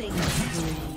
Killing spree.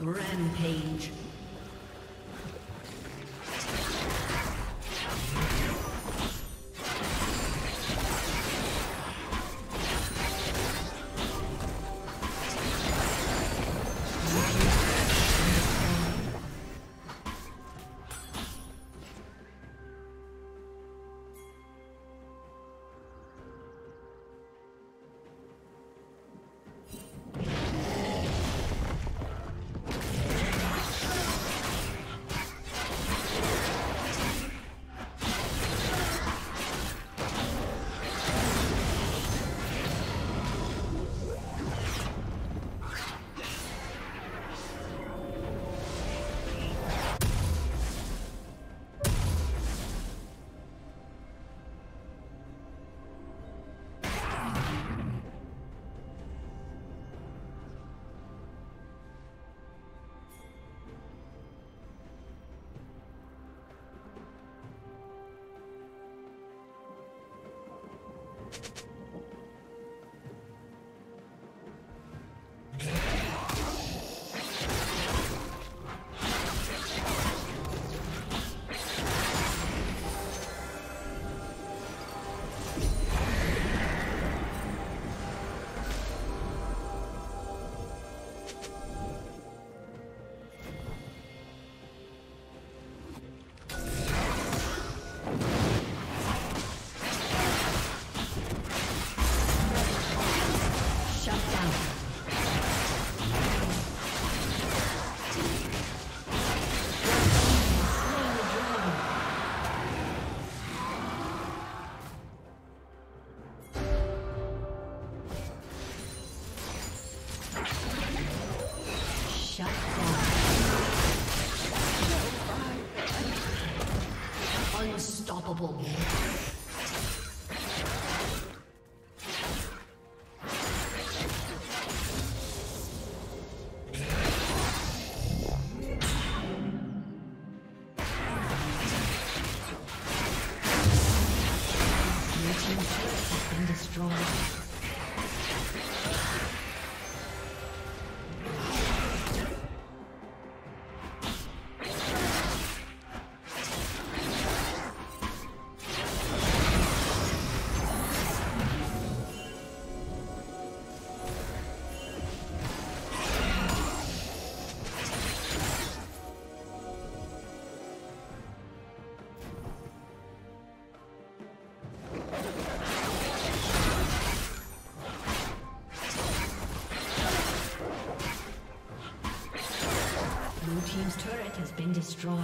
Rampage. Unstoppable. team's turret has been destroyed.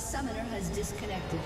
A summoner has disconnected.